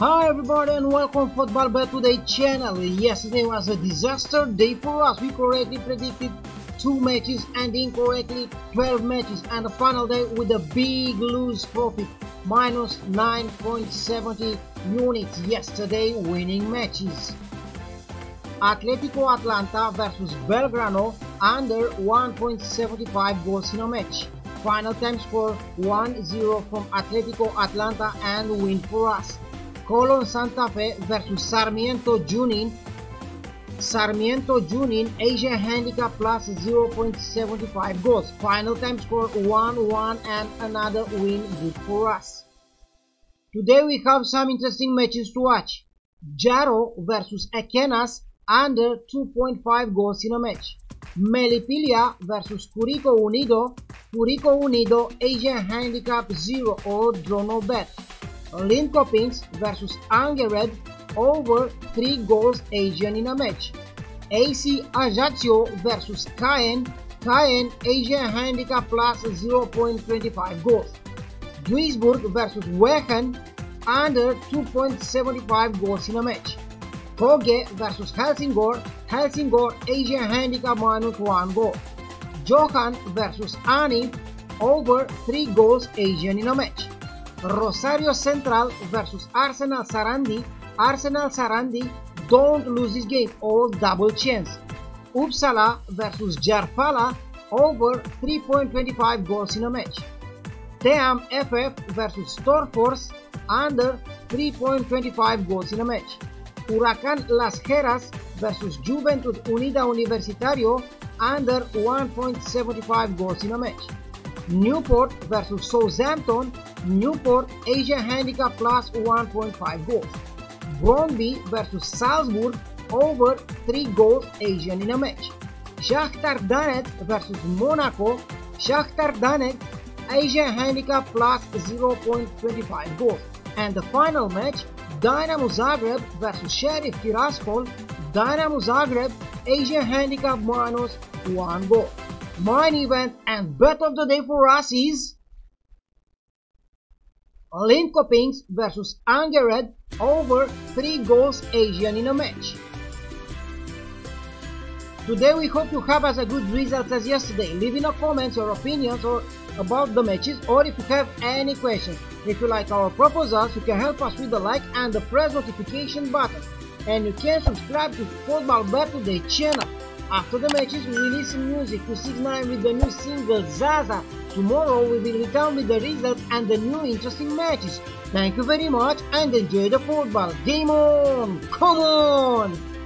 Hi everybody and welcome to Football Bet Today channel. Yesterday was a disaster day for us. We correctly predicted 2 matches and incorrectly 12 matches, and the final day with a big lose profit, minus 9.70 units yesterday winning matches. Atletico Atlanta versus Belgrano under 1.75 goals in a match. Final time score 1-0 from Atletico Atlanta and win for us. Colón Santa Fe versus Sarmiento Junín. Sarmiento Junín Asia handicap plus 0.75 goals. Final time score 1-1 and another win good for us. Today we have some interesting matches to watch. Jaro versus Akenas under 2.5 goals in a match. Melipilla versus Curico Unido. Curico Unido Asia handicap 0 or draw no bet. Linköping vs Angered over 3 goals Asian in a match. AC Ajaccio vs Cayenne. Cayenne Asian handicap plus 0.25 goals. Duisburg vs Wehen under 2.75 goals in a match. Koge vs Helsingor. Helsingor Asian handicap minus 1 goal. Johan vs Annie over 3 goals Asian in a match. Rosario Central versus Arsenal Sarandi. Arsenal Sarandi don't lose this game or double chance. Uppsala versus Jarfala over 3.25 goals in a match. Team FF versus Torforce under 3.25 goals in a match. Huracan Las Heras versus Juventus Unida Universitario under 1.75 goals in a match. Newport versus Southampton. Newport Asia handicap plus 1.5 goals. Bromby versus Salzburg over 3 goals Asian in a match. Shakhtar Donetsk versus Monaco. Shakhtar Donetsk Asia handicap plus 0.25 goals. And the final match, Dynamo Zagreb versus Sheriff Tiraspol. Dynamo Zagreb Asia handicap minus 1 goal. Main event and bet of the day for us is Linköping vs Angered over 3 goals Asian in a match. Today we hope you have as a good results as yesterday. Leave in the comments your opinions or about the matches, or if you have any questions. If you like our proposals, you can help us with the like and the press notification button. And you can subscribe to Football Bet Today channel. After the matches, we release music to signal with the new single Zaza. Tomorrow we will return with the results and the new interesting matches. Thank you very much and enjoy the football. Game on! Come on!